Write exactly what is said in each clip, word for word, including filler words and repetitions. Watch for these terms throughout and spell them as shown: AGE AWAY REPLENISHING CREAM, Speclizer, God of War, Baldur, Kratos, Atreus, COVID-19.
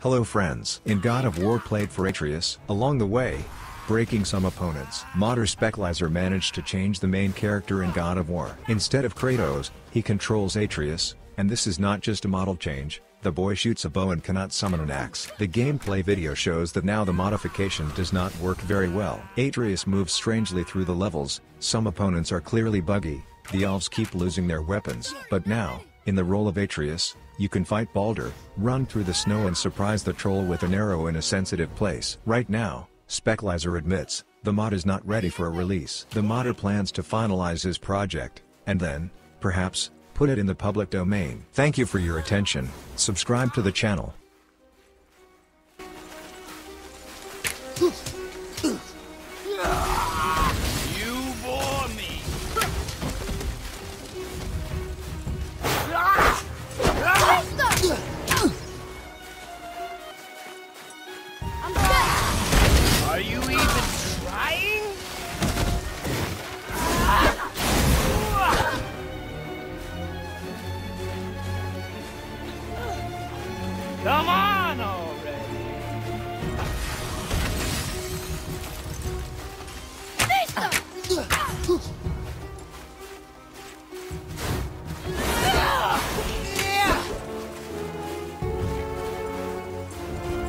Hello friends. In God of War played for Atreus, along the way, breaking some opponents. Modder Speclizer managed to change the main character in God of War. Instead of Kratos, he controls Atreus, and this is not just a model change, the boy shoots a bow and cannot summon an axe. The gameplay video shows that now the modification does not work very well. Atreus moves strangely through the levels, some opponents are clearly buggy, the elves keep losing their weapons. But now, in the role of Atreus, you can fight Baldur, run through the snow and surprise the troll with an arrow in a sensitive place. Right now, Speclizer admits, the mod is not ready for a release. The modder plans to finalize his project, and then, perhaps, put it in the public domain. Thank you for your attention. Subscribe to the channel. Are you even trying? Come on already!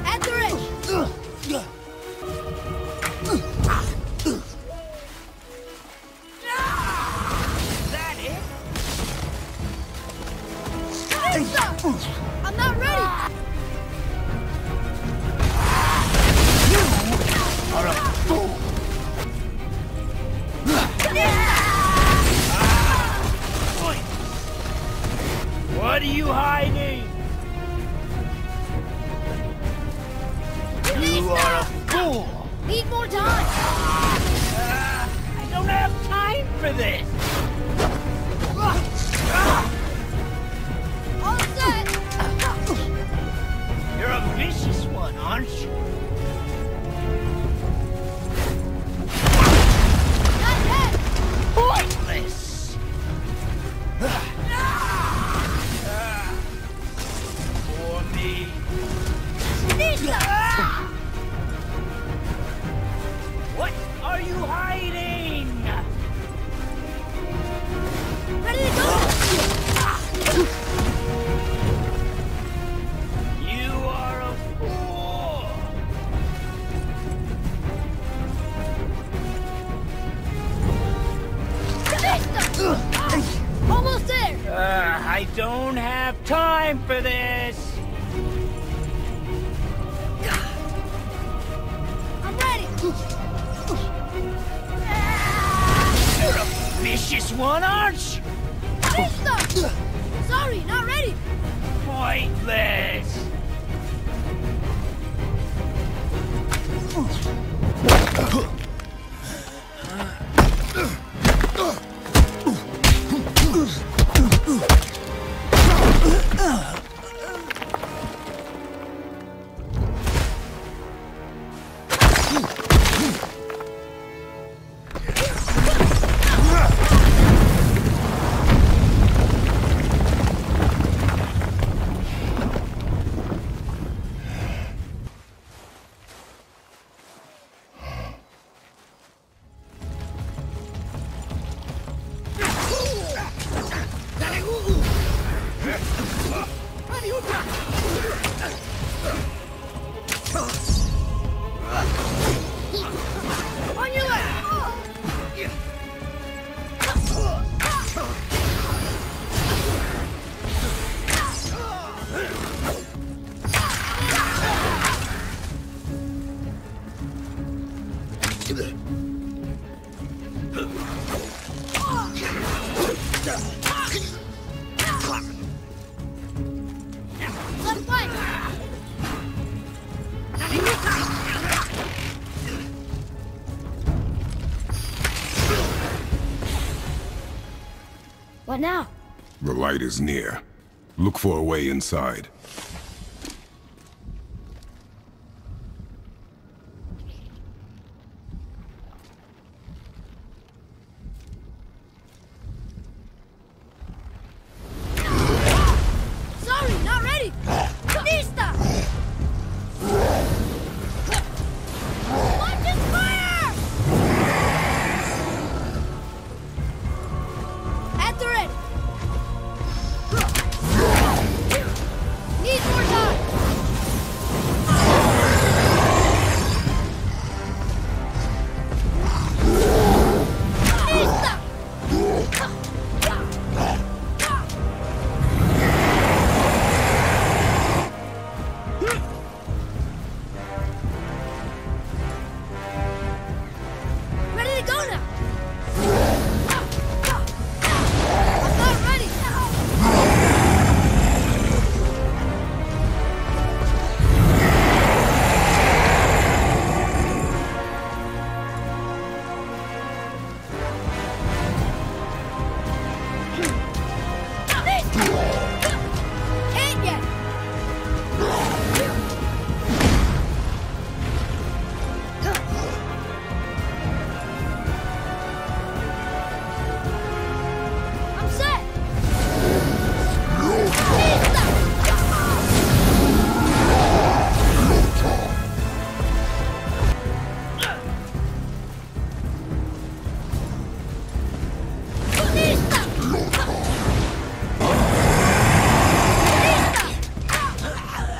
Atreus! I'm not ready! You are a fool! What are you hiding? You are a fool! Need more time! Uh, I don't have time for this! Vicious one, aren't you? Not yet! Pointless! Ah, for me. Ah. What are you hiding? Ready to go! Almost there! Uh, I don't have time for this! I'm ready! You're a vicious one, aren't you? Sorry, not ready! Pointless! On your left! What now? The light is near. Look for a way inside. Sorry, not ready! Vista!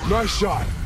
Nice shot.